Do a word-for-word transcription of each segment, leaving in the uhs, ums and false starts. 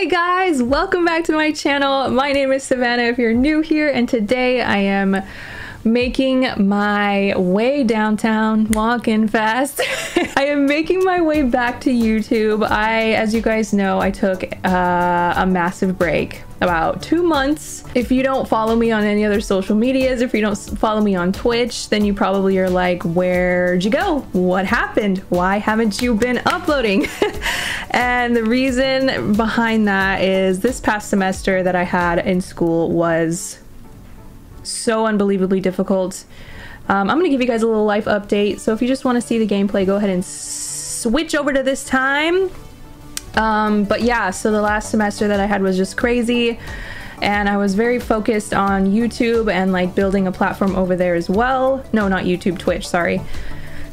Hey guys, welcome back to my channel. My name is Savannah if you're new here, and today I am making my way downtown, walking fast. I am making my way back to YouTube. I, as you guys know, I took uh, a massive break, about two months. If you don't follow me on any other social medias, if you don't follow me on Twitch, then you probably are like, where'd you go? What happened? Why haven't you been uploading? And the reason behind that is this past semester that I had in school was so unbelievably difficult. Um, I'm gonna give you guys a little life update. So if you just wanna see the gameplay, go ahead and switch over to this time. Um, but yeah, so the last semester that I had was just crazy, and I was very focused on YouTube and like building a platform over there as well. No, not YouTube, Twitch, sorry.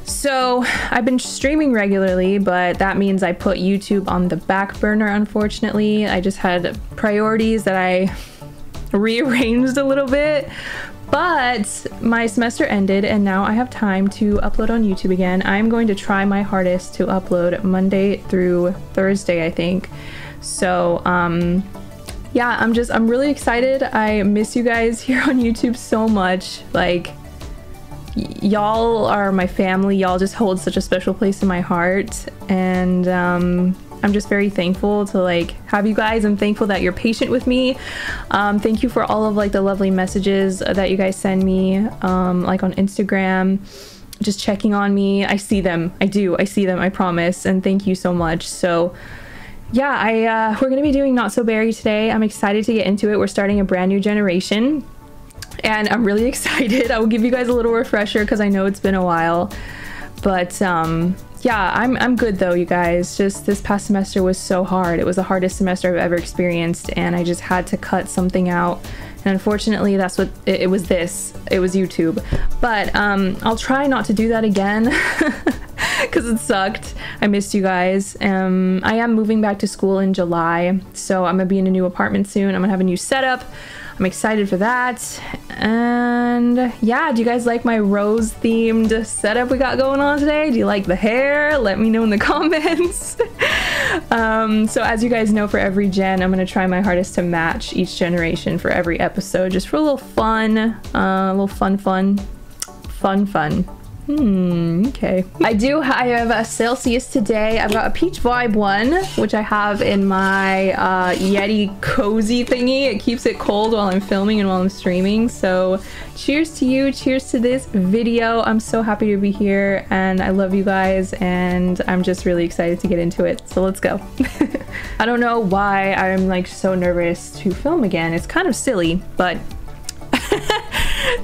So I've been streaming regularly, but that means I put YouTube on the back burner, unfortunately. I just had priorities that I rearranged a little bit, but my semester ended and now I have time to upload on YouTube again. I'm going to try my hardest to upload Monday through Thursday, I think. So um yeah, I'm just I'm really excited. I miss you guys here on YouTube so much. Like, y'all are my family. Y'all just hold such a special place in my heart, and um I'm just very thankful to like have you guys. I'm thankful that you're patient with me. Um, thank you for all of like the lovely messages that you guys send me, um, like on Instagram, just checking on me. I see them. I do. I see them. I promise. And thank you so much. So yeah, I uh, we're gonna be doing Not So Berry today. I'm excited to get into it. We're starting a brand new generation, and I'm really excited. I will give you guys a little refresher because I know it's been a while, but um. Yeah, I'm, I'm good though, you guys. Just this past semester was so hard. It was the hardest semester I've ever experienced, and I just had to cut something out. And unfortunately, that's what it, it was this. It was YouTube. But um, I'll try not to do that again because it sucked. I missed you guys. Um, I am moving back to school in July, so I'm gonna be in a new apartment soon. I'm gonna have a new setup. I'm excited for that. And yeah, do you guys like my rose themed setup we got going on today? Do you like the hair? Let me know in the comments. um, so as you guys know, for every gen, I'm gonna try my hardest to match each generation for every episode, just for a little fun, uh, a little fun, fun, fun, fun. Hmm, okay. I do I have a Celsius today. I've got a peach vibe one, which I have in my uh, Yeti cozy thingy. It keeps it cold while I'm filming and while I'm streaming. So cheers to you, cheers to this video. I'm so happy to be here, and I love you guys, and I'm just really excited to get into it. So let's go. I don't know why I'm like so nervous to film again. It's kind of silly, but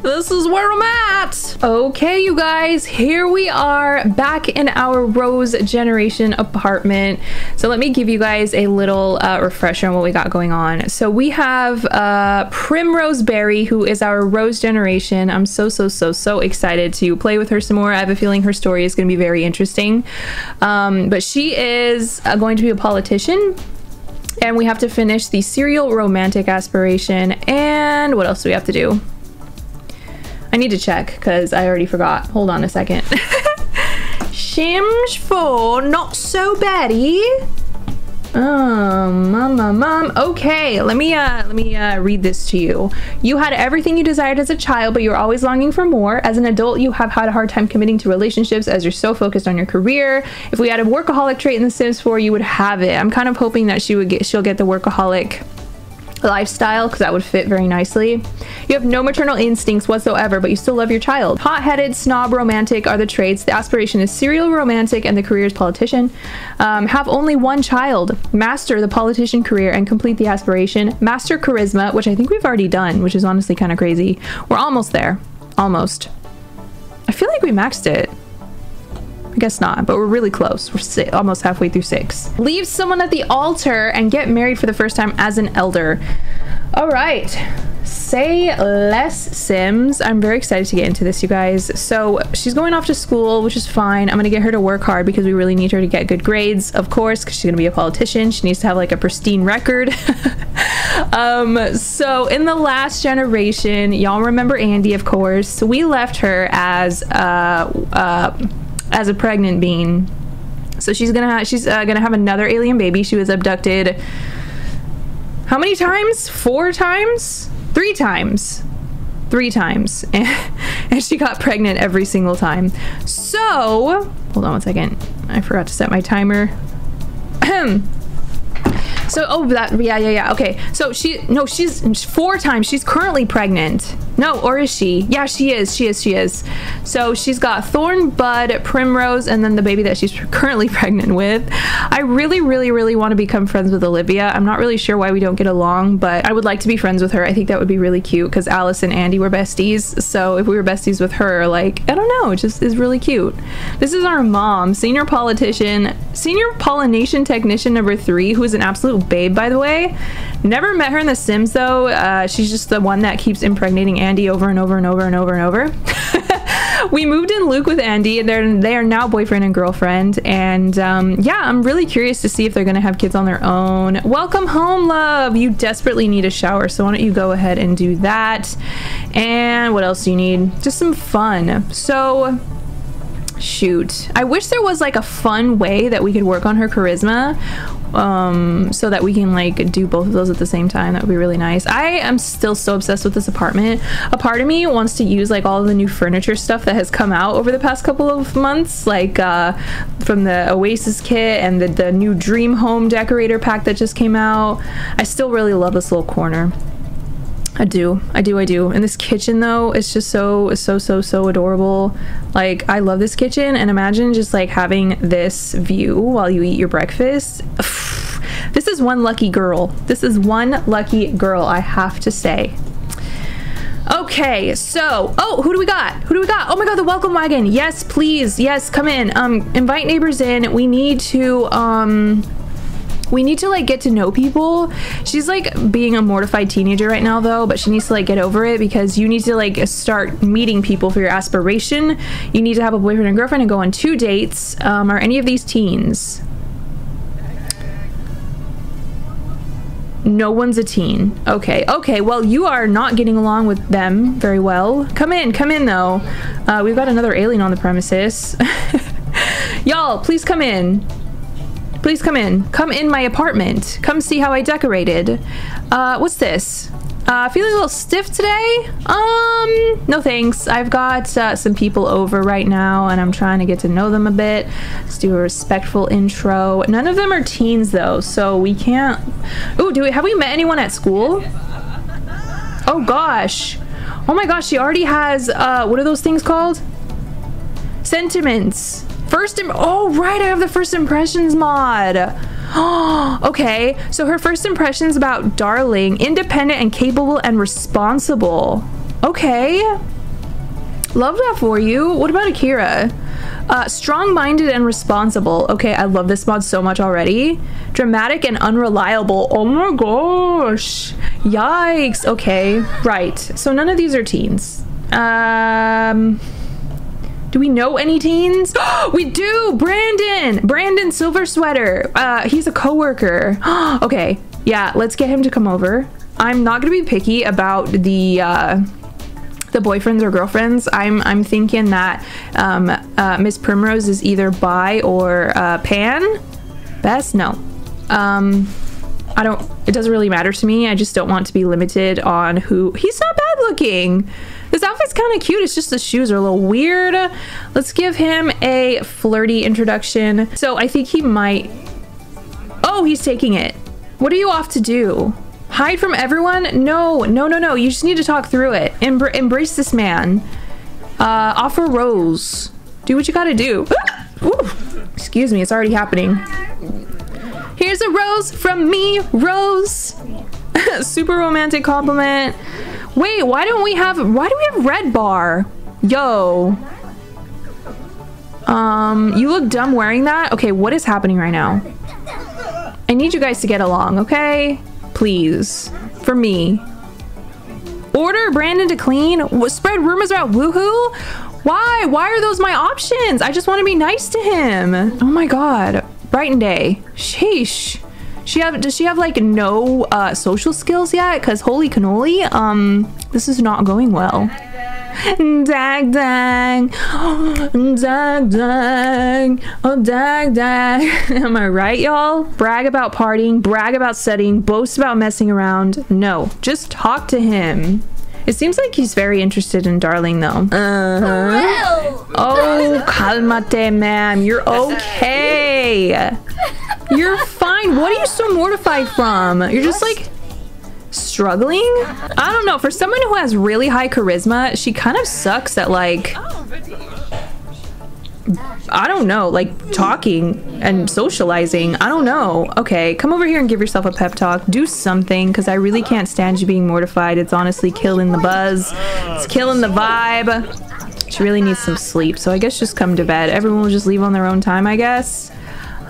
this is where I'm at. Okay, you guys, here we are back in our Rose Generation apartment. So let me give you guys a little uh, refresher on what we got going on. So we have uh, Primrose Berry, who is our Rose Generation. I'm so, so, so, so excited to play with her some more. I have a feeling her story is going to be very interesting. Um, but she is uh, going to be a politician. And we have to finish the serial romantic aspiration. And what else do we have to do? I need to check because I already forgot. Hold on a second. Sims four, Not So Berry. Oh, mom, mom, mom. Okay, let me uh, let me uh, read this to you. You had everything you desired as a child, but you were always longing for more. As an adult, you have had a hard time committing to relationships as you're so focused on your career. If we had a workaholic trait in The Sims four, you would have it. I'm kind of hoping that she would get, she'll get the workaholic lifestyle because that would fit very nicely. You have no maternal instincts whatsoever, but you still love your child. Hot-headed, snob, romantic are the traits. The aspiration is serial romantic and the career is politician. Um, have only one child. Master the politician career and complete the aspiration. Master charisma, which I think we've already done, which is honestly kind of crazy. We're almost there. Almost. I feel like we maxed it. I guess not, but we're really close. We're si almost halfway through six. Leave someone at the altar and get married for the first time as an elder. All right, say less, Sims. I'm very excited to get into this, you guys. So she's going off to school, which is fine. I'm gonna get her to work hard because we really need her to get good grades, of course, because she's gonna be a politician. She needs to have like a pristine record. Um, so in the last generation, y'all remember Andy, of course. So we left her as uh, uh, as a pregnant bean. So she's gonna ha she's uh, gonna have another alien baby. She was abducted How many times? Four times? Three times. Three times. And, and she got pregnant every single time. So, hold on one second. I forgot to set my timer. So, oh, that, yeah, yeah, yeah, okay. So she, no, she's four times. She's currently pregnant. No, or is she? Yeah, she is, she is, she is. So she's got Thorn, Bud, Primrose, and then the baby that she's currently pregnant with. I really, really, really want to become friends with Olivia. I'm not really sure why we don't get along, but I would like to be friends with her. I think that would be really cute because Alice and Andy were besties. So if we were besties with her, like, I don't know, it just is really cute. This is our mom, senior politician, senior pollination technician number three, who is an absolute babe, by the way. Never met her in The Sims though. Uh, she's just the one that keeps impregnating Andy over and over and over and over and over. We moved in Luke with Andy, and they're they are now boyfriend and girlfriend. And um, yeah, I'm really curious to see if they're gonna have kids on their own. Welcome home, love. You desperately need a shower, so why don't you go ahead and do that? And what else do you need? Just some fun. So. Shoot, I wish there was like a fun way that we could work on her charisma, um so that we can like do both of those at the same time. That would be really nice. I am still so obsessed with this apartment. A part of me wants to use like all the new furniture stuff that has come out over the past couple of months, like uh from the Oasis kit and the, the new Dream Home decorator pack that just came out. I still really love this little corner. I do, I do, I do. And this kitchen though, it's just so, so, so, so adorable. Like, I love this kitchen, and imagine just like having this view while you eat your breakfast. This is one lucky girl. This is one lucky girl, I have to say. Okay, so, oh, who do we got? Who do we got? Oh my God, the welcome wagon. Yes, please, yes, come in. Um, invite neighbors in. We need to, um, we need to like get to know people. She's like being a mortified teenager right now though, but she needs to like get over it, because you need to like start meeting people for your aspiration. You need to have a boyfriend and girlfriend and go on two dates. Um, are any of these teens? No one's a teen. Okay, okay, well, you are not getting along with them very well. Come in, come in though. Uh, we've got another alien on the premises. Y'all, please come in. Please come in. Come in my apartment. Come see how I decorated. Uh, what's this? Uh, feeling a little stiff today? Um, no thanks. I've got uh, some people over right now, and I'm trying to get to know them a bit. Let's do a respectful intro. None of them are teens, though, so we can't... Ooh, do we... Have we met anyone at school? Oh, gosh. Oh, my gosh. She already has... Uh, what are those things called? Sentiments. First im- oh, right, I have the first impressions mod. Oh, okay, so her first impressions about darling, independent and capable and responsible. Okay, love that for you. What about Akira? Uh, strong-minded and responsible. Okay, I love this mod so much already. Dramatic and unreliable. Oh my gosh, yikes. Okay, right, so none of these are teens. Um... Do we know any teens? We do! Brandon! Brandon Silver Sweater. Uh, he's a coworker. Okay, yeah, let's get him to come over. I'm not gonna be picky about the uh, the boyfriends or girlfriends. I'm I'm thinking that um, uh, Miss Primrose is either bi or uh, pan. Best? No. Um, I don't. It doesn't really matter to me. I just don't want to be limited on who. He's not bad looking. This outfit's kind of cute. It's just the shoes are a little weird. Let's give him a flirty introduction. So I think he might. Oh, he's taking it. What are you off to do? Hide from everyone? No, no, no, no. You just need to talk through it. Embr embrace this man. Uh, offer rose. Do what you gotta do. Ooh, excuse me. It's already happening. Here's a rose from me, Rose. Super romantic compliment. Wait, why don't we have, why do we have red bar? Yo. Um, you look dumb wearing that? Okay, what is happening right now? I need you guys to get along, okay? Please. For me. Order Brandon to clean? Spread rumors about woohoo? Why? Why are those my options? I just want to be nice to him. Oh my God. Brighten day. Sheesh. She have, does she have like no uh, social skills yet? Because holy cannoli, um, this is not going well. Dag dag, oh, dag dag, oh dag dag. Am I right, y'all? Brag about partying, brag about studying, boast about messing around. No, just talk to him. It seems like he's very interested in Darling, though. Uh-huh. Oh, calmate, ma'am. You're okay. You're fine. What are you so mortified from? You're just like struggling? I don't know. For someone who has really high charisma, she kind of sucks at, like, I don't know, like talking and socializing. I don't know. Okay, come over here and give yourself a pep talk. Do something, because I really can't stand you being mortified. It's honestly killing the buzz. It's killing the vibe. She really needs some sleep, so I guess just come to bed. Everyone will just leave on their own time, I guess.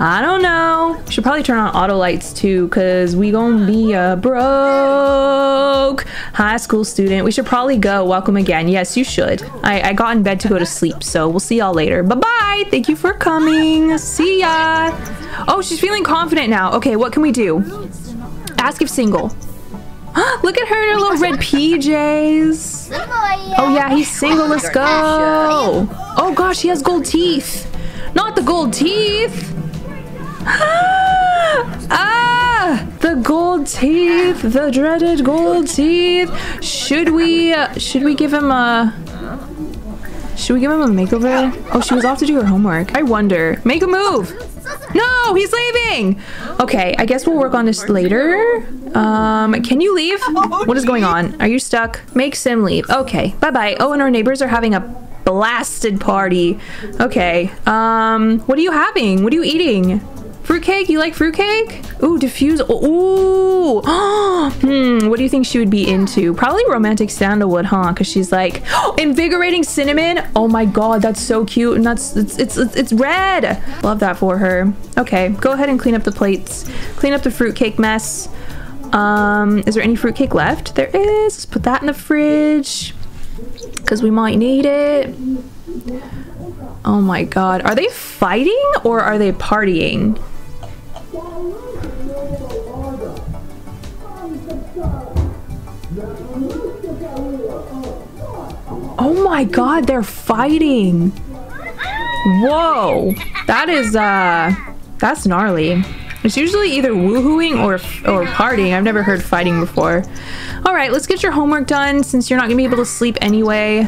I don't know. Should probably turn on auto lights too, because we gonna be a broke high school student. We should probably go. Welcome again. Yes, you should. I, I got in bed to go to sleep, so we'll see y'all later. Bye-bye. Thank you for coming. See ya. Oh, she's feeling confident now. Okay, what can we do? Ask if single. Look at her in her little red P Js. Oh, yeah, he's single. Let's go. Oh, gosh, he has gold teeth. Not the gold teeth. Ah, the gold teeth, the dreaded gold teeth. Should we uh, should we give him a should we give him a makeover? Oh, she was off to do her homework. I wonder. Make a move. No, he's leaving. Okay, I guess we'll work on this later. Um, can you leave? What is going on? Are you stuck? Make Sim leave. Okay, bye bye. Oh, and our neighbors are having a blasted party. Okay. Um, what are you having? What are you eating? Fruitcake? You like fruitcake? Ooh, diffuse. Ooh. Oh, hmm. What do you think she would be into? Probably romantic sandalwood, huh? Because she's like, oh, invigorating cinnamon. Oh my god, that's so cute. And that's it's, it's it's it's red. Love that for her. Okay, go ahead and clean up the plates. Clean up the fruitcake mess. Um, is there any fruitcake left? There is. Let's put that in the fridge, because we might need it. Oh my god, are they fighting or are they partying? Oh my god, they're fighting. Whoa, that is uh that's gnarly. It's usually either woohooing or or partying. I've never heard fighting before. All right, let's get your homework done since you're not gonna be able to sleep anyway.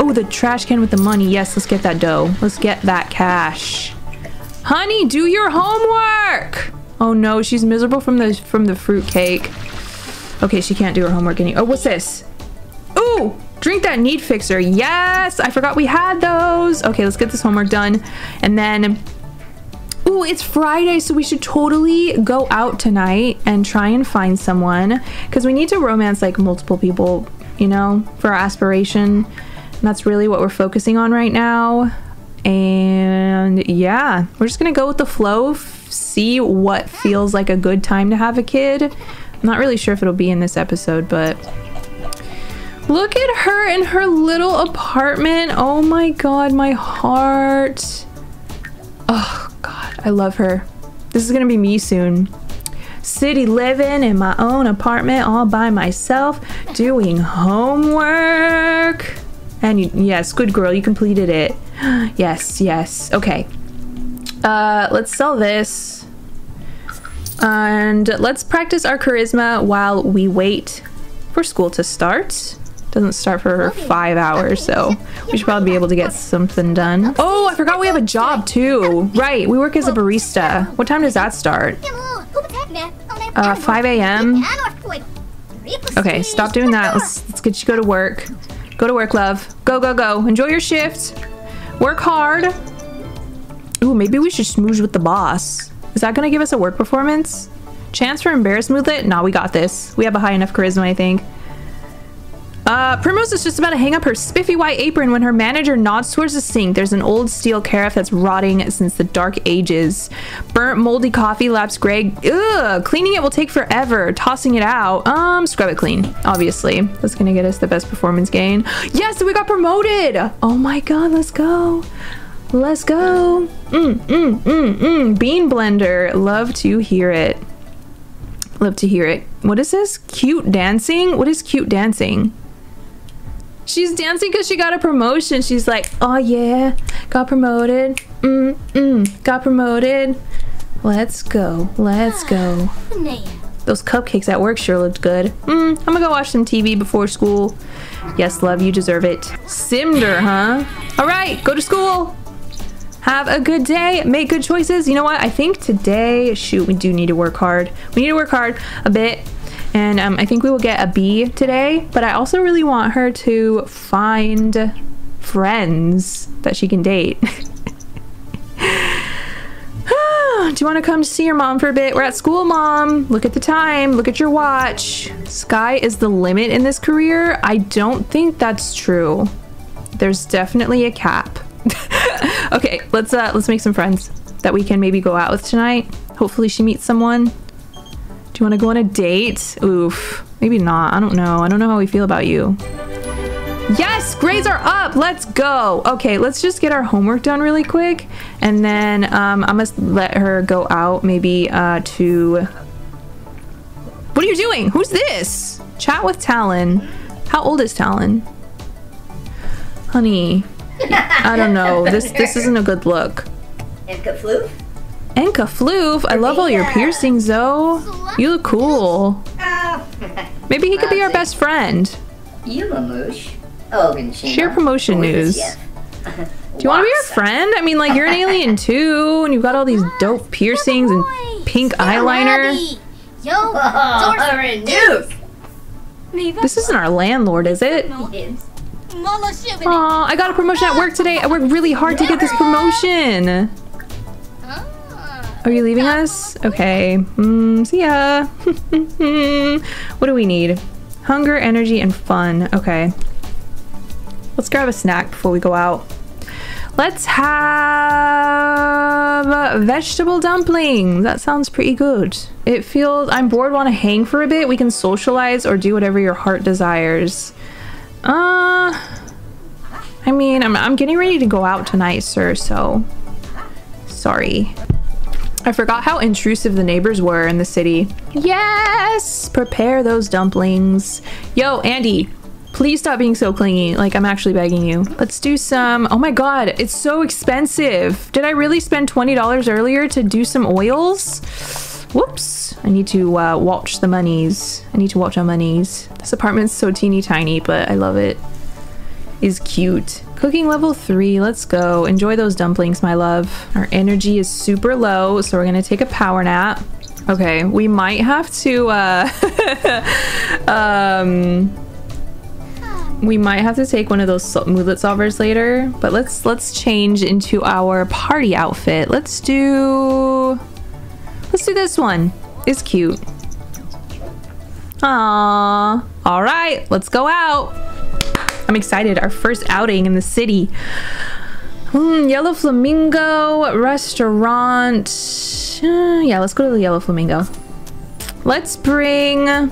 Oh, the trash can with the money. Yes, let's get that dough. Let's get that cash. Honey, do your homework. Oh no, she's miserable from the from the fruitcake. Okay, she can't do her homework any. Oh, what's this? Ooh, drink that need fixer. Yes, I forgot we had those. Okay, let's get this homework done, and then. Ooh, it's Friday, so we should totally go out tonight and try and find someone, because we need to romance like multiple people, you know, for our aspiration. And that's really what we're focusing on right now. And yeah, we're just gonna go with the flow, see what feels like a good time to have a kid. I'm not really sure if it'll be in this episode, but look at her in her little apartment. Oh my god, my heart. Oh god, I love her. This is gonna be me soon. City living in my own apartment all by myself, doing homework. And you, yes, good girl, you completed it. Yes, yes. Okay. Uh, let's sell this. And let's practice our charisma while we wait for school to start. Doesn't start for five hours, so we should probably be able to get something done. Oh, I forgot we have a job too. Right, we work as a barista. What time does that start? Uh, five A M Okay, stop doing that. Let's, let's get you go to work. Go to work, love. Go, go, go. Enjoy your shift. Work hard. Ooh, maybe we should smooge with the boss. Is that gonna give us a work performance? Chance for embarrassment with it? Nah, we got this. We have a high enough charisma, I think. Uh, Primrose is just about to hang up her spiffy white apron when her manager nods towards the sink. There's an old steel carafe that's rotting since the dark ages. Burnt, moldy coffee laps gray. Ugh, cleaning it will take forever. Tossing it out. Um, scrub it clean, obviously. That's gonna get us the best performance gain. Yes, we got promoted! Oh my god, let's go. Let's go. Mm, mm, mm, mm. Bean blender. Love to hear it. Love to hear it. What is this? Cute dancing? What is cute dancing? She's dancing because she got a promotion. She's like, oh yeah, got promoted. Mm mm, got promoted. Let's go, let's go. Those cupcakes at work sure looked good. Mm, I'm gonna go watch some T V before school. Yes, love, you deserve it. Cinder, huh? All right, go to school. Have a good day. Make good choices. You know what? I think today, shoot, we do need to work hard. We need to work hard a bit. And um, I think we will get a B today. But I also really want her to find friends that she can date. Do you want to come to see your mom for a bit? We're at school, Mom. Look at the time. Look at your watch. Sky is the limit in this career. I don't think that's true. There's definitely a cap. Okay, let's uh, let's make some friends that we can maybe go out with tonight. Hopefully she meets someone. Do you want to go on a date? Oof. Maybe not. I don't know. I don't know how we feel about you. Yes, grades are up. Let's go. Okay, let's just get our homework done really quick, and then um, I must let her go out maybe uh, to. What are you doing? Who's this? Chat with Talon. How old is Talon? Honey, I don't know. This this isn't a good look. Enka Floof. Enka Floof. I love all your piercings, though. You look cool. Maybe he could be our best friend. You a moosh. Share promotion news. Do you want to be our friend? I mean, like, you're an alien too, and you've got all these dope piercings and pink eyeliner. Yo, this isn't our landlord, is it? Aw, I got a promotion at work today. I worked really hard to get this promotion. Are you leaving us? Okay. Mm, see ya. What do we need? Hunger, energy, and fun. Okay. Let's grab a snack before we go out. Let's have vegetable dumplings. That sounds pretty good. It feels, I'm bored, want to hang for a bit. We can socialize or do whatever your heart desires. Uh, I mean, I'm, I'm getting ready to go out tonight, sir, so sorry. I forgot how intrusive the neighbors were in the city. Yes, prepare those dumplings. Yo, Andy. Please stop being so clingy. Like, I'm actually begging you. Let's do some... Oh my god, it's so expensive. Did I really spend twenty dollars earlier to do some oils? Whoops. I need to uh, watch the monies. I need to watch our monies. This apartment's so teeny tiny, but I love it. It's cute. Cooking level three. Let's go. Enjoy those dumplings, my love. Our energy is super low, so we're gonna take a power nap. Okay, we might have to... Uh, um... We might have to take one of those moodlet solvers later, but let's let's change into our party outfit. Let's do let's do this one. It's cute. Aww. All right, let's go out. I'm excited. Our first outing in the city. Mm, Yellow Flamingo restaurant. Uh, yeah, let's go to the Yellow Flamingo. Let's bring.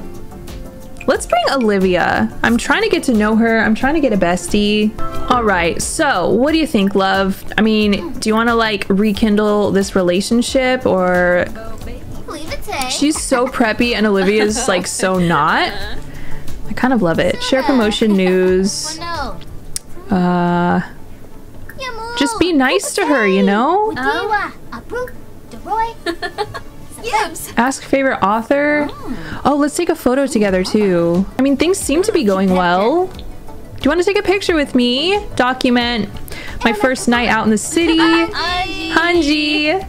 Let's bring Olivia. I'm trying to get to know her. I'm trying to get a bestie. All right, so what do you think, love? I mean, do you want to like rekindle this relationship or... She's so preppy and Olivia's like so not. I kind of love it. Share promotion news. Uh, just be nice to her, you know? Yes. Ask favorite author. Oh, let's take a photo together too. I mean, things seem to be going well. Do you want to take a picture with me? Document my first night out in the city. Hanji.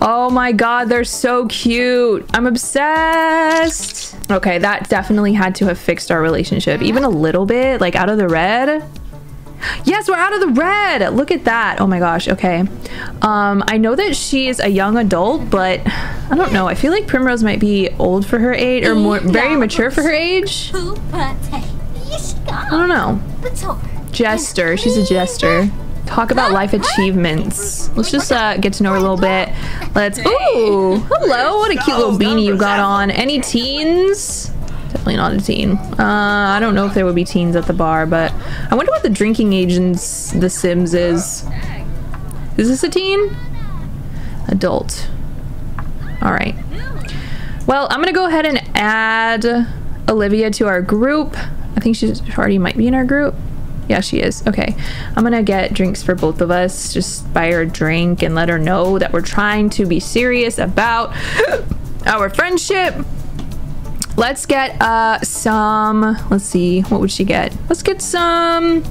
Oh my god, they're so cute. I'm obsessed. Okay, that definitely had to have fixed our relationship. Even a little bit, like out of the red. Yes, we're out of the red. Look at that. Oh my gosh. Okay. Um, I know that she is a young adult, but I don't know. I feel like Primrose might be old for her age or more very mature for her age. I don't know. Jester. She's a jester. Talk about life achievements. Let's just uh, get to know her a little bit. Let's... Ooh! Hello! What a cute little beanie you got on. Any teens? Definitely not a teen. Uh, I don't know if there would be teens at the bar, but I wonder what the drinking age in The Sims is. Is this a teen? Adult. All right. Well, I'm gonna go ahead and add Olivia to our group. I think she's already might be in our group. Yeah, she is. Okay, I'm gonna get drinks for both of us. Just buy her a drink and let her know that we're trying to be serious about our friendship. Let's get uh some, let's see, what would she get? Let's get some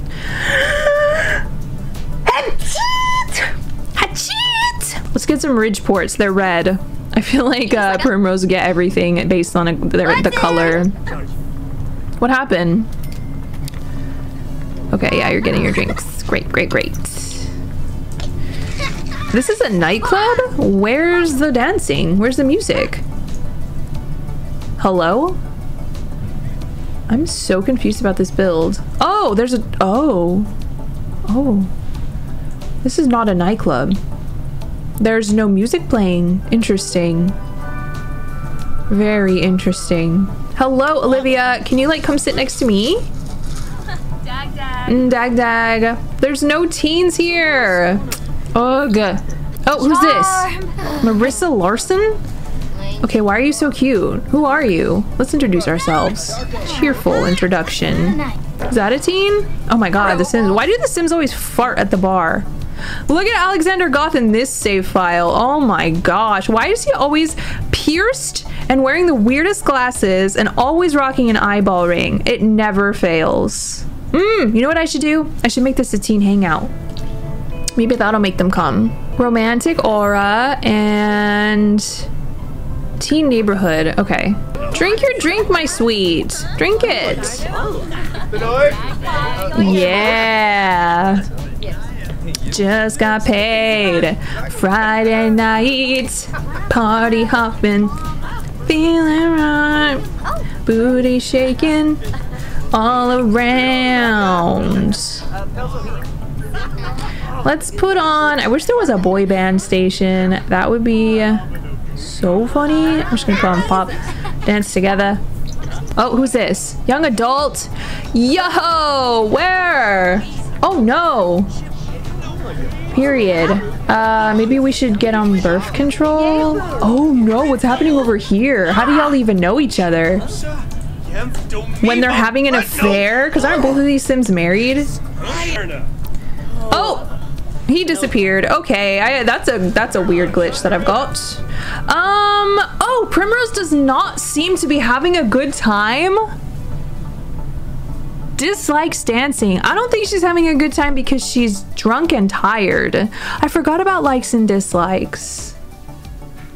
Hachit! Hachit! Let's get some Ridgeports. They're red. I feel like uh Primrose would get everything based on a, their, the color. What happened? Okay, yeah, you're getting your drinks. Great, great, great. This is a nightclub? Where's the dancing? Where's the music? Hello? I'm so confused about this build. Oh, there's a... Oh. Oh. This is not a nightclub. There's no music playing. Interesting. Very interesting. Hello, Olivia. Can you, like, come sit next to me? Dag dag. Dag dag. There's no teens here. Ugh. Oh, who's this? Marissa Larson? Okay, why are you so cute? Who are you? Let's introduce ourselves. Cheerful introduction. Is that a teen? Oh my god, the Sims. Why do the Sims always fart at the bar? Look at Alexander Goth in this save file. Oh my gosh. Why is he always pierced and wearing the weirdest glasses and always rocking an eyeball ring? It never fails. Mmm, you know what I should do? I should make this a teen hangout. Maybe that'll make them come. Romantic aura and teen neighborhood. Okay. Drink your drink, my sweet. Drink it. Yeah. Just got paid. Friday night. Party hopping. Feeling right. Booty shaking. All around. Let's put on... I wish there was a boy band station. That would be so funny. I'm just gonna put on Pop Dance Together. Oh, who's this? Young adult? Yo! Where? Oh no! Period. Uh, maybe we should get on birth control? Oh no, what's happening over here? How do y'all even know each other? When they're having an affair? Because aren't both of these Sims married? Oh! He disappeared. Okay, I, that's a that's a weird glitch that I've got. Um, oh, Primrose does not seem to be having a good time. Dislikes dancing. I don't think she's having a good time because she's drunk and tired. I forgot about likes and dislikes.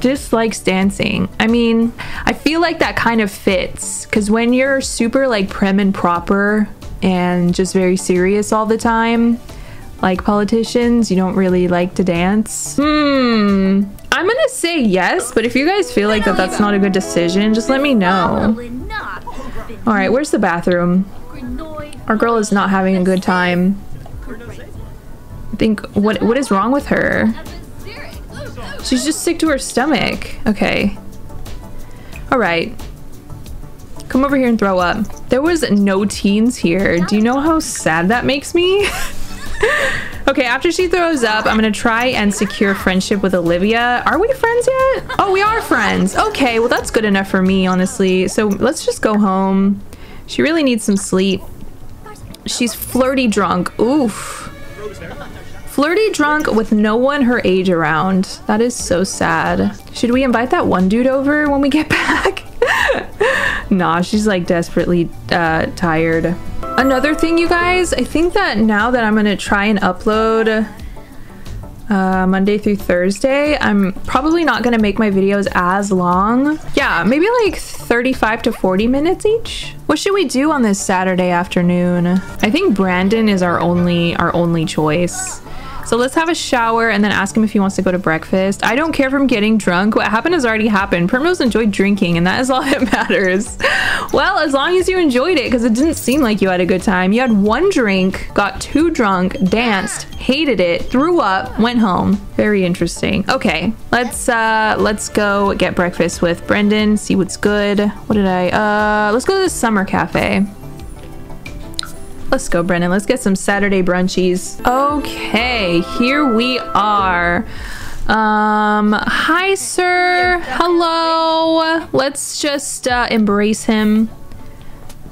Dislikes dancing. I mean, I feel like that kind of fits because when you're super like prim and proper and just very serious all the time, like politicians, you don't really like to dance. Hmm. I'm gonna say yes, but if you guys feel like that that's not a good decision, just let me know. All right, where's the bathroom? Our girl is not having a good time. I think, what what is wrong with her? She's just sick to her stomach. Okay. All right. Come over here and throw up. There was no teens here. Do you know how sad that makes me? Okay, after she throws up, I'm gonna try and secure friendship with Olivia. Are we friends yet? Oh, we are friends. Okay, well that's good enough for me, honestly. So let's just go home. She really needs some sleep. She's flirty drunk. Oof. Flirty drunk with no one her age around. That is so sad. Should we invite that one dude over when we get back? Nah, she's like desperately uh, tired. Another thing, you guys, I think that now that I'm gonna try and upload uh, Monday through Thursday, I'm probably not gonna make my videos as long. Yeah, maybe like thirty-five to forty minutes each. What should we do on this Saturday afternoon? I think Brandon is our only our only choice. So let's have a shower and then ask him if he wants to go to breakfast. I don't care from getting drunk. What happened has already happened. Primrose enjoyed drinking and that is all that matters. Well, as long as you enjoyed it, because it didn't seem like you had a good time. You had one drink, got too drunk, danced, hated it, threw up, went home. Very interesting. Okay, let's uh, let's go get breakfast with Brendan, see what's good. What did I, uh, let's go to the summer cafe. Let's go, Brennan. Let's get some Saturday brunchies. Okay, here we are. Um, hi, sir. Hello. Let's just uh, embrace him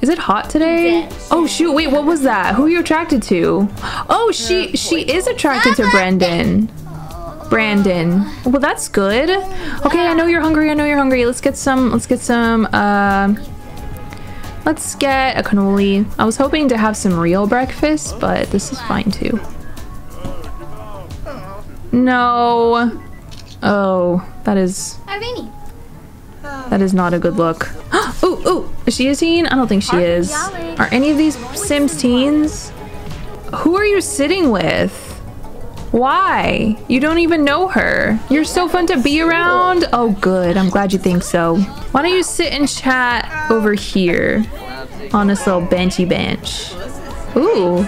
Is it hot today? Oh shoot, wait, what was that? Who are you attracted to? Oh, she she is attracted to Brandon. Brandon. Well, that's good. Okay, I know you're hungry, I know you're hungry. Let's get some, let's get some, uh, let's get a cannoli. I was hoping to have some real breakfast, but this is fine too. No. Oh, that is... that is not a good look. Ooh, ooh! Is she a teen? I don't think she is. Are any of these Sims teens? Who are you sitting with? Why? You don't even know her. You're so fun to be around. Oh, good. I'm glad you think so. Why don't you sit and chat over here on this little benchy bench? Ooh.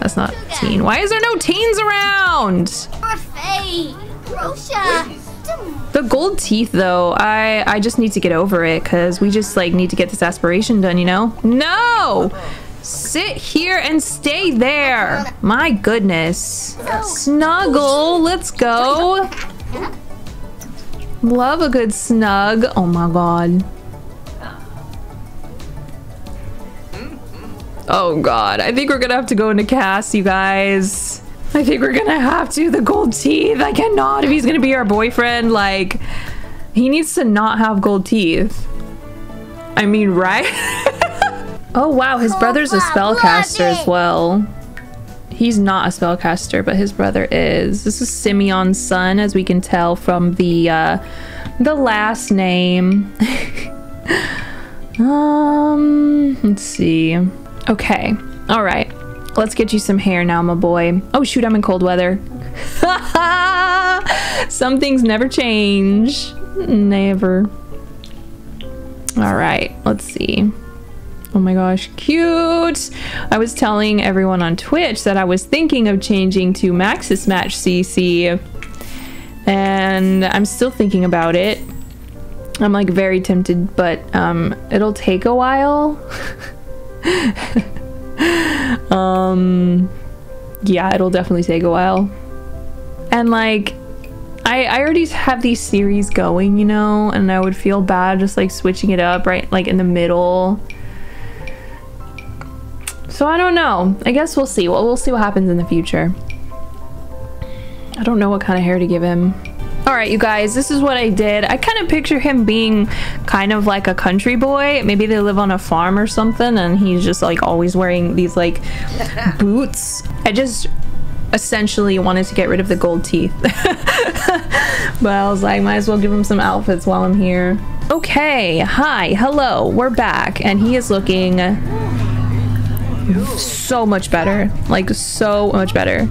That's not teen. Why is there no teens around? The gold teeth though, I I just need to get over it because we just like need to get this aspiration done, you know? No! Sit here and stay there! My goodness. Snuggle, let's go! Love a good snug. Oh my god. Oh god, I think we're gonna have to go into cast, you guys. I think we're gonna have to. The gold teeth. I cannot. If he's gonna be our boyfriend, like, he needs to not have gold teeth. I mean, right? Oh, wow. His brother's a spellcaster as well. He's not a spellcaster, but his brother is. This is Simeon's son, as we can tell from the, uh, the last name. um, let's see. Okay. All right. Let's get you some hair now, my boy. Oh shoot, I'm in cold weather. Some things never change. Never. All right, let's see. Oh my gosh, cute. I was telling everyone on Twitch that I was thinking of changing to Maxis Match C C. And I'm still thinking about it. I'm like very tempted, but um, it'll take a while. Um, yeah, it'll definitely take a while. And like, I, I already have these series going, you know, and I would feel bad just like switching it up right like in the middle. So I don't know. I guess we'll see. Well, we'll see what happens in the future. I don't know what kind of hair to give him. Alright, you guys, this is what I did. I kind of picture him being kind of like a country boy. Maybe they live on a farm or something and he's just like always wearing these like boots. I just essentially wanted to get rid of the gold teeth. But I was like, might as well give him some outfits while I'm here. Okay, hi, hello, we're back. And he is looking so much better. Like, so much better.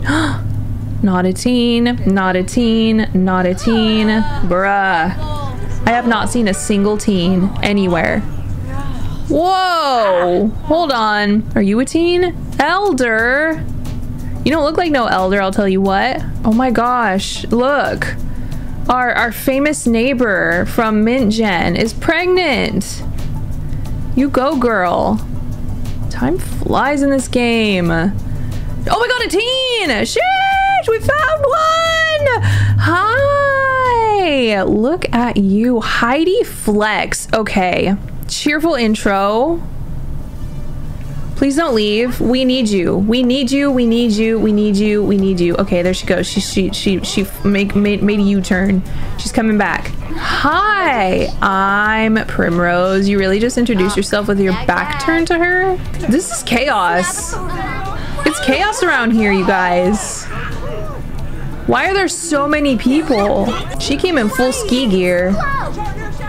Not a teen, not a teen, not a teen, bruh. I have not seen a single teen anywhere. Whoa, hold on. Are you a teen? Elder? You don't look like no elder, I'll tell you what. Oh my gosh, look. Our, our famous neighbor from Mint Gen is pregnant. You go, girl. Time flies in this game. Oh my god, a teen! Shit! We found one! Hi! Look at you. Heidi Flex. Okay. Cheerful intro. Please don't leave. We need you. We need you. We need you. We need you. We need you. Okay, there she goes. She she she she make made made a U-turn. She's coming back. Hi, I'm Primrose. You really just introduced yourself with your back turned to her? This is chaos. It's chaos around here, you guys. Why are there so many people? She came in full ski gear.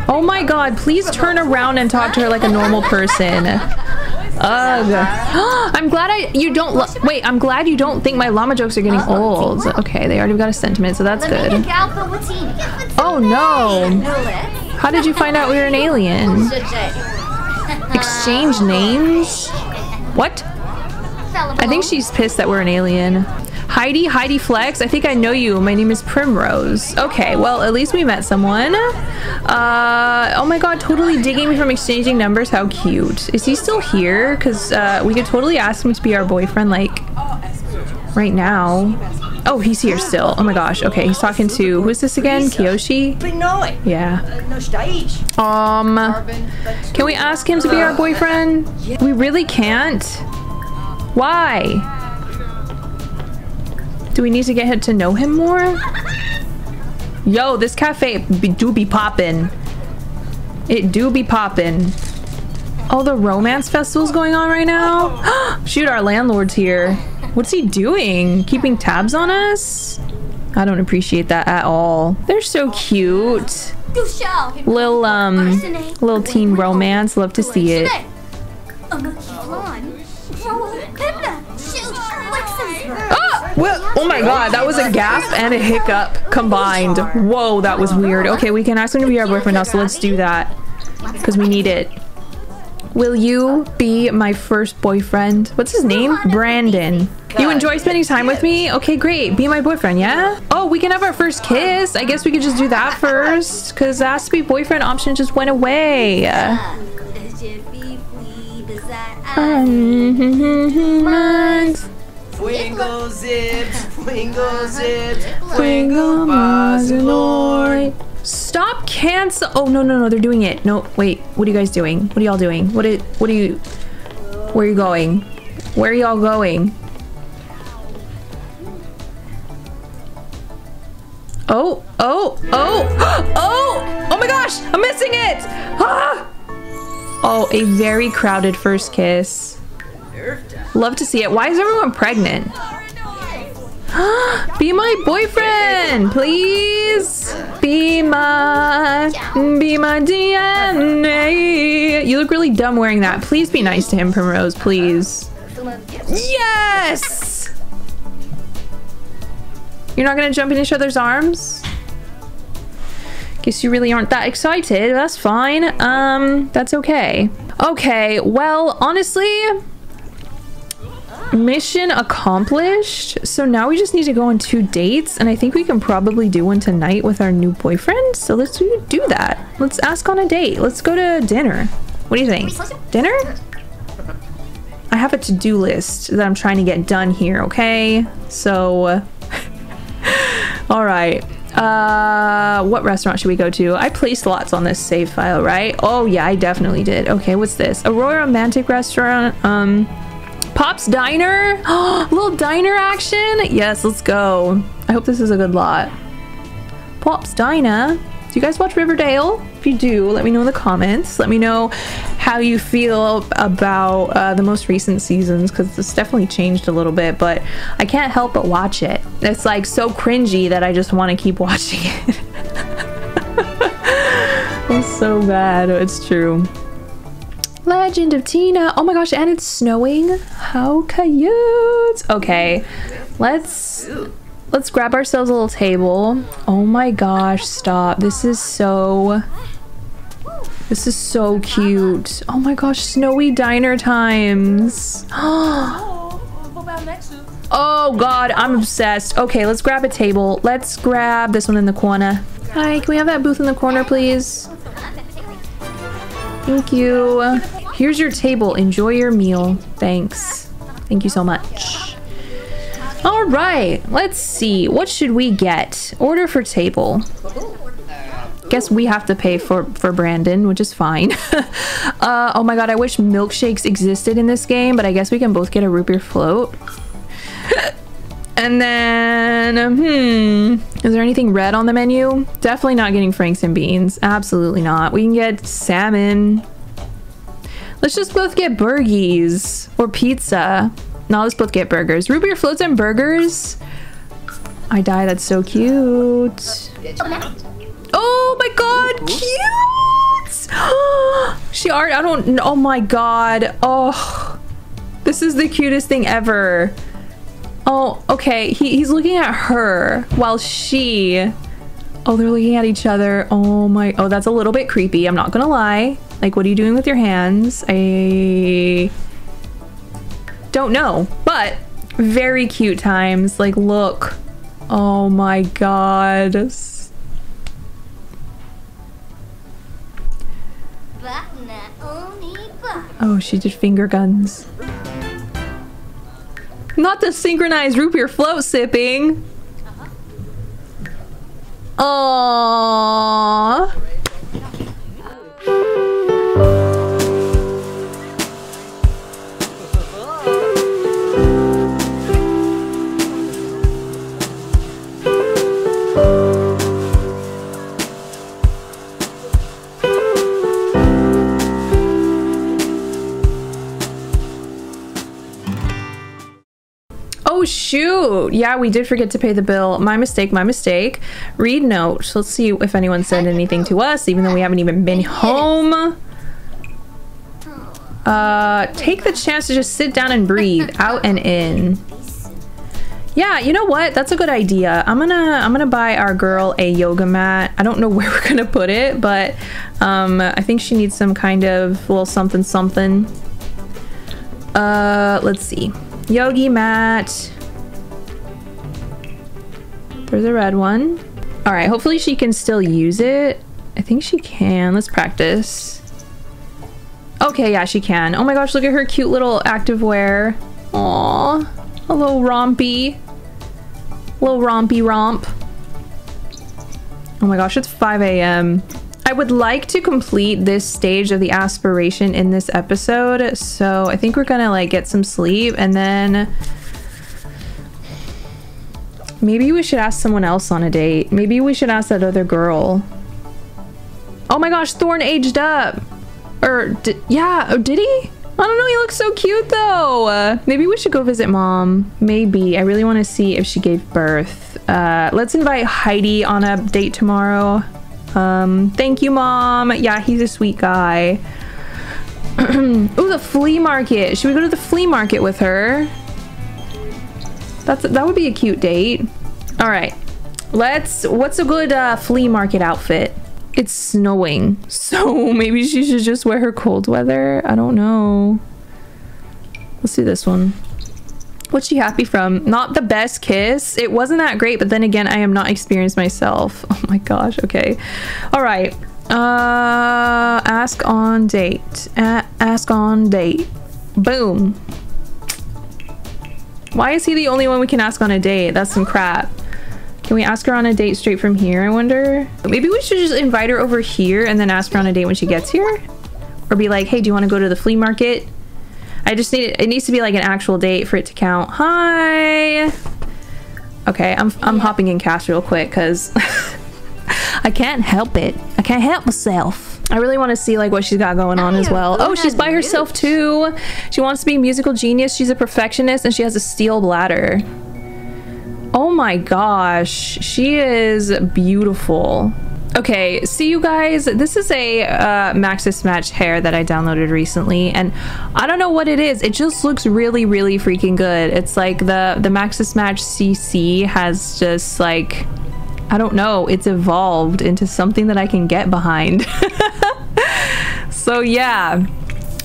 Oh my god, please turn around and talk to her like a normal person. Ugh. I'm glad I- you don't- wait, I'm glad you don't think my llama jokes are getting old. Okay, they already got a sentiment, so that's good. Oh no! How did you find out we were an alien? Exchange names? What? I think she's pissed that we're an alien. Heidi, Heidi Flex, I think I know you. My name is Primrose. Okay, well, at least we met someone. Uh, oh my god, totally digging me from exchanging numbers. How cute. Is he still here? Because uh, we could totally ask him to be our boyfriend, like, right now. Oh, he's here still. Oh my gosh. Okay, he's talking to, who is this again? Kiyoshi? Yeah. Um, can we ask him to be our boyfriend? We really can't. Why? Do we need to get to know him more? Yo, this cafe be, do be poppin'. It do be poppin'. All the romance festivals going on right now? Shoot, our landlord's here. What's he doing? Keeping tabs on us? I don't appreciate that at all. They're so cute. Little, um, little teen romance. Love to see it. Well, oh my god, that was a gasp and a hiccup combined. Whoa, that was weird. Okay, we can ask him to be our boyfriend now, so let's do that. Because we need it. Will you be my first boyfriend? What's his name? Brandon. You enjoy spending time with me? Okay, great. Be my boyfriend, yeah? Oh, we can have our first kiss. I guess we could just do that first. Because the ask to be boyfriend option just went away. Um, Wingle zips, wingle zips, wingle bazinoi. Stop cancel. Oh no no no! They're doing it. No wait. What are you guys doing? What are y'all doing? What is? What are you? Where are you going? Where are y'all going? Oh oh oh oh! Oh my gosh! I'm missing it! Ah! Oh, a very crowded first kiss. Love to see it. Why is everyone pregnant? Be my boyfriend, please. Be my, be my D N A. You look really dumb wearing that. Please be nice to him, Primrose, please. Yes! You're not gonna jump in each other's arms? Guess you really aren't that excited. That's fine. Um, that's okay. Okay, well, honestly, mission accomplished. So now we just need to go on two dates, and I think we can probably do one tonight with our new boyfriend. So let's do that. Let's ask on a date. Let's go to dinner. What do you think? Dinner? I have a to-do list that I'm trying to get done here, okay? So, all right. Uh, what restaurant should we go to? I placed lots on this save file, right? Oh yeah, I definitely did. Okay, what's this? Aurora Romantic Restaurant. Um... Pops Diner? Oh, little diner action? Yes, let's go. I hope this is a good lot. Pops Diner? Do you guys watch Riverdale? If you do, let me know in the comments. Let me know how you feel about uh, the most recent seasons, because it's definitely changed a little bit, but I can't help but watch it. It's like so cringy that I just want to keep watching it. It's so bad. It's true. Legend of Tina. Oh my gosh, and it's snowing. How cute. Okay, let's let's grab ourselves a little table. Oh my gosh, stop. This is so this is so cute. Oh my gosh, snowy diner times. Oh god, I'm obsessed. Okay, let's grab a table. Let's grab this one in the corner. Hi, can we have that booth in the corner, please? Thank you. Here's your table. Enjoy your meal. Thanks. Thank you so much. All right. Let's see. What should we get? Order for table. Guess we have to pay for, for Brandon, which is fine. uh, oh my god, I wish milkshakes existed in this game, but I guess we can both get a root beer float. And then, um, hmm, is there anything red on the menu? Definitely not getting Franks and beans. Absolutely not. We can get salmon. Let's just both get burgies or pizza. No, let's both get burgers. Root beer floats and burgers. I die. That's so cute. Oh my god, cute! She already, I don't, oh my god. Oh, this is the cutest thing ever. Oh, okay. He, he's looking at her while she... Oh, they're looking at each other. Oh my... Oh, that's a little bit creepy. I'm not gonna lie. Like, what are you doing with your hands? I... don't know. But Very cute times. Like, look. Oh my god. Oh, she did finger guns. Not the synchronized root beer float sipping. Aww. Oh shoot, yeah, we did forget to pay the bill. My mistake, my mistake. Read note. Let's see if anyone said anything to us, even though we haven't even been home. Uh, take the chance to just sit down and breathe out and in. Yeah, you know what? That's a good idea. I'm gonna I'm gonna buy our girl a yoga mat. I don't know where we're gonna put it, but um, I think she needs some kind of little something something. Uh, let's see. Yogi mat. There's a red one. All right, hopefully she can still use it. I think she can. Let's practice. Okay, yeah, she can. Oh my gosh, look at her cute little activewear. Aww, a little rompy. A little rompy romp. Oh my gosh, it's five A M I would like to complete this stage of the aspiration in this episode, so I think we're gonna like get some sleep and then maybe we should ask someone else on a date. Maybe we should ask that other girl. Oh my gosh, Thorne aged up. Or did, yeah, oh, did he? I don't know, he looks so cute though. Uh, maybe we should go visit mom. Maybe. I really want to see if she gave birth. Uh, let's invite Heidi on a date tomorrow. Um, thank you, mom. Yeah, he's a sweet guy. Oh, the flea market. Should we go to the flea market with her? That's that would be a cute date. All right, let's. What's a good uh, flea market outfit? It's snowing, so maybe she should just wear her cold weather. I don't know. Let's do this one. What's she happy from? Not the best kiss. It wasn't that great, but then again, I am not experienced myself. Oh my gosh, okay. All right. Uh, ask on date. A ask on date. Boom. Why is he the only one we can ask on a date? That's some crap. Can we ask her on a date straight from here, I wonder? Maybe we should just invite her over here and then ask her on a date when she gets here? Or be like, hey, do you want to go to the flea market? I just need it, it needs to be like an actual date for it to count. Hi. Okay, I'm I'm hopping in cash real quick because I can't help it. I can't help myself. I really want to see like what she's got going on as well. Oh, she's by herself too. She wants to be a musical genius. She's a perfectionist and she has a steel bladder. Oh my gosh, she is beautiful. Okay, see you guys. This is a uh, Maxis Match hair that I downloaded recently, and I don't know what it is. It just looks really, really freaking good. It's like the, the Maxis Match C C has just like, I don't know, it's evolved into something that I can get behind. So yeah,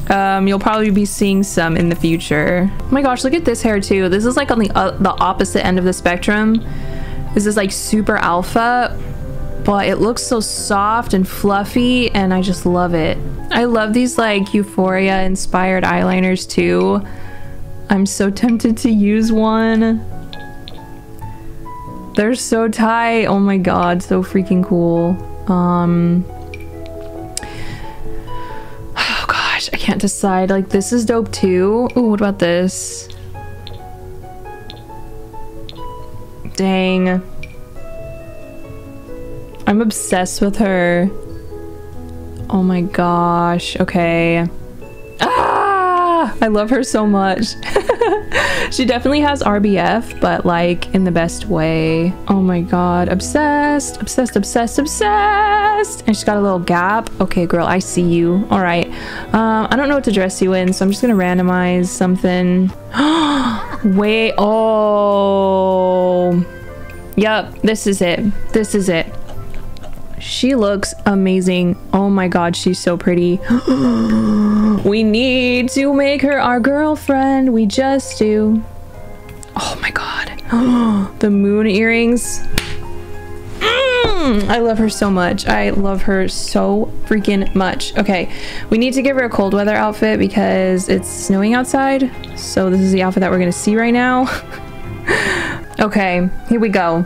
um, you'll probably be seeing some in the future. Oh my gosh, look at this hair too. This is like on the, uh, the opposite end of the spectrum. This is like super alpha. But it looks so soft and fluffy and I just love it. I love these like Euphoria inspired eyeliners too. I'm so tempted to use one. They're so tight. Oh my god, so freaking cool. Um Oh gosh, I can't decide. Like this is dope too. Ooh, what about this? Dang. I'm obsessed with her. Oh my gosh. Okay. Ah! I love her so much. She definitely has R B F, but like in the best way. Oh my god. Obsessed. Obsessed. Obsessed. Obsessed. And she's got a little gap. Okay, girl. I see you. All right. Um, I don't know what to dress you in, so I'm just gonna randomize something. Wait. Oh. Yup. This is it. This is it. She looks amazing. Oh my god, she's so pretty. We need to make her our girlfriend. We just do. Oh my god. Oh, the moon earrings. Mm, I love her so much. I love her so freaking much. Okay, we need to give her a cold weather outfit because it's snowing outside. So this is the outfit that we're gonna see right now. Okay, here we go.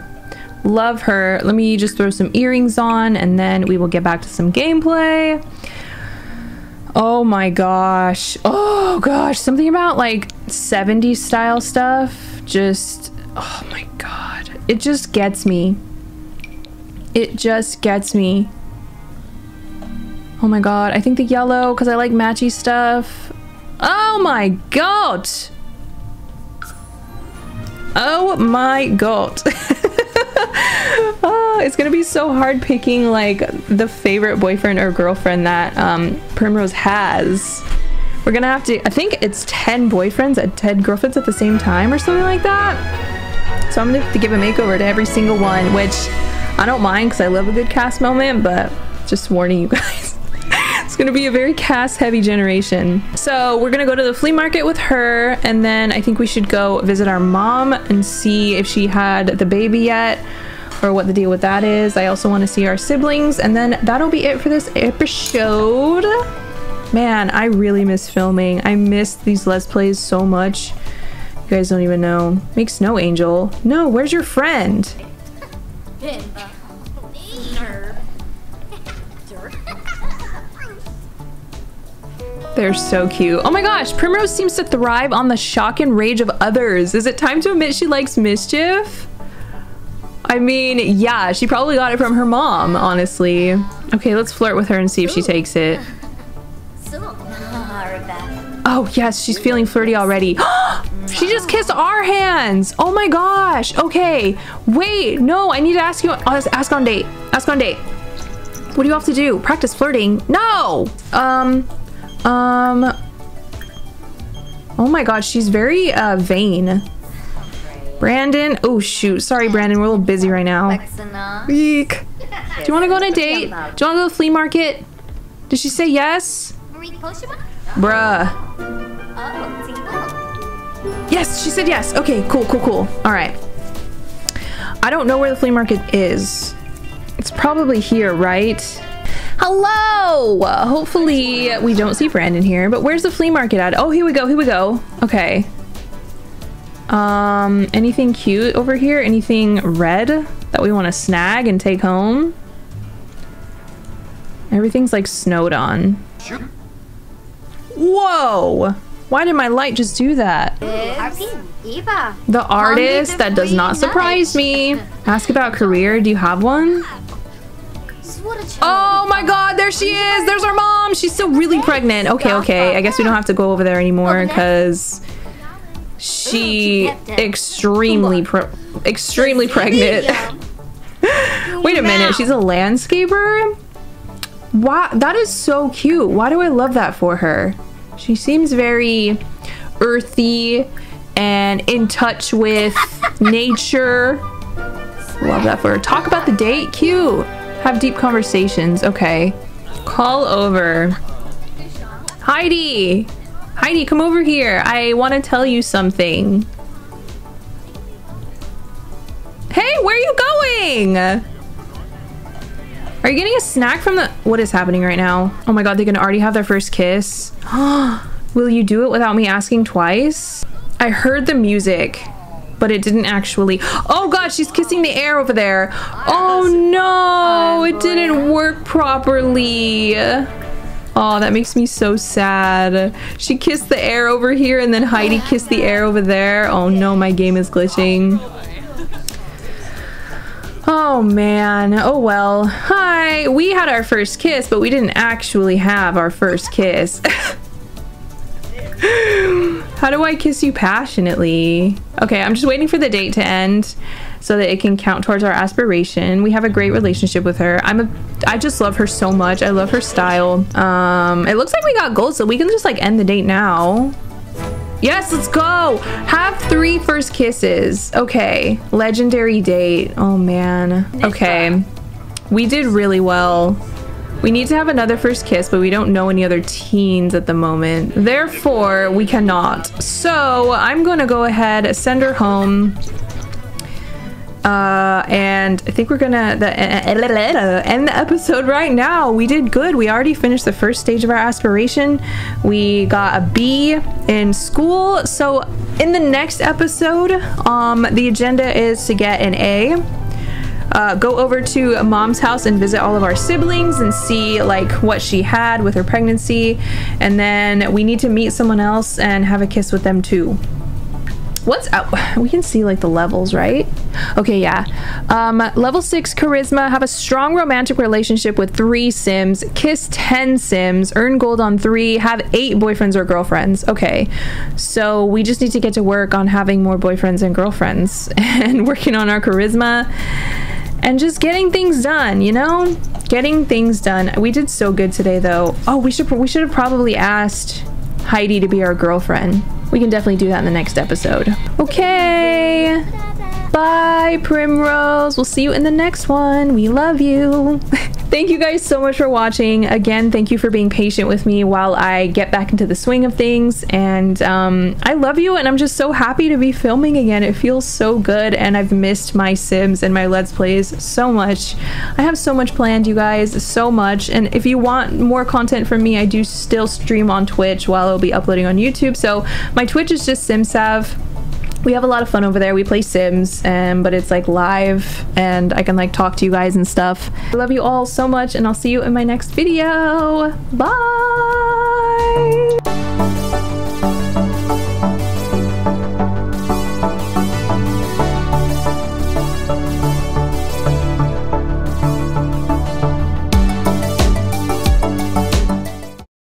Love her. Let me just throw some earrings on and then we will get back to some gameplay. Oh my gosh. Oh gosh, something about like seventies style stuff just, oh my god, it just gets me. It just gets me. Oh my god, I think the yellow because I like matchy stuff. Oh my god. Oh my god. Oh, it's gonna be so hard picking like the favorite boyfriend or girlfriend that um, Primrose has. We're gonna have to, I think it's ten boyfriends and ten girlfriends at the same time or something like that. So I'm gonna have to give a makeover to every single one, which I don't mind because I love a good cast moment, but just warning you guys. It's gonna be a very cast heavy generation. So we're gonna go to the flea market with her and then I think we should go visit our mom and see if she had the baby yet or what the deal with that is. I also want to see our siblings and then that'll be it for this episode. Man, I really miss filming. I miss these Let's Plays so much. You guys don't even know. Make snow angel. No, where's your friend? They're so cute. Oh my gosh, Primrose seems to thrive on the shock and rage of others. Is it time to admit she likes mischief? I mean, yeah, she probably got it from her mom, honestly. Okay, let's flirt with her and see if she takes it. Oh yes, she's feeling flirty already. She just kissed our hands. Oh my gosh. Okay, wait, no, I need to ask you. Ask on date. Ask on date. What do you have to do? Practice flirting? No. Um. Um, oh my god, she's very uh, vain. Brandon, oh shoot, sorry Brandon, we're a little busy right now. Eek. Do you want to go on a date? Do you want to go to the flea market? Did she say yes? Bruh. Yes, she said yes. Okay, cool, cool, cool. Alright. I don't know where the flea market is. It's probably here, right? Hello! Hopefully we don't see Brandon here, but where's the flea market at? Oh, here we go, here we go. Okay. Um, anything cute over here? Anything red that we want to snag and take home? Everything's like snowed on. Whoa! Why did my light just do that? The artist, that does not surprise me. Ask about career, do you have one? Oh my god, there she is! There's our mom! She's still really pregnant. Okay, okay. I guess we don't have to go over there anymore because she extremely pre extremely pregnant. Wait a minute, she's a landscaper? Wow, that is so cute. Why do I love that for her? She seems very earthy and in touch with nature. Love that for her. Talk about the date. Cute. Have deep conversations. Okay. Call over. Heidi! Heidi, come over here. I want to tell you something. Hey, where are you going? Are you getting a snack from the... What is happening right now? Oh my god, they can already have their first kiss. Will you do it without me asking twice? I heard the music, but it didn't actually. Oh god, she's kissing the air over there. Oh no, it didn't work properly. Oh, that makes me so sad. She kissed the air over here and then Heidi kissed the air over there. Oh no, my game is glitching. Oh man, oh well. Hi, we had our first kiss, but we didn't actually have our first kiss. How do I kiss you passionately? Okay, I'm just waiting for the date to end so that it can count towards our aspiration. We have a great relationship with her. I'm a, I just love her so much. I love her style. Um, it looks like we got gold, so we can just like end the date now. Yes, let's go. Have three first kisses. Okay, legendary date. Oh man. Okay, we did really well. We need to have another first kiss, but we don't know any other teens at the moment. Therefore, we cannot. So I'm going to go ahead, send her home. Uh, and I think we're going to the, uh, end the episode right now. We did good. We already finished the first stage of our aspiration. We got a B in school. So in the next episode, um, the agenda is to get an A. Uh, go over to Mom's house and visit all of our siblings and see like what she had with her pregnancy, and then we need to meet someone else and have a kiss with them too. What's up? We can see like the levels, right? Okay, yeah. Um, level six, charisma. Have a strong romantic relationship with three Sims. Kiss ten Sims. Earn gold on three. Have eight boyfriends or girlfriends. Okay, so we just need to get to work on having more boyfriends and girlfriends and working on our charisma. And just getting things done, you know? Getting things done. We did so good today, though. Oh, we should we should have probably asked Heidi to be our girlfriend. We can definitely do that in the next episode. Okay. Bye, Primrose. We'll see you in the next one. We love you. Thank you guys so much for watching. Again, thank you for being patient with me while I get back into the swing of things. And um, I love you, and I'm just so happy to be filming again. It feels so good, and I've missed my Sims and my Let's Plays so much. I have so much planned, you guys, so much. And if you want more content from me, I do still stream on Twitch while I'll be uploading on YouTube. So my Twitch is just SimSav. We have a lot of fun over there. We play Sims, and but it's like live, and I can like talk to you guys and stuff. I love you all so much, and I'll see you in my next video. Bye!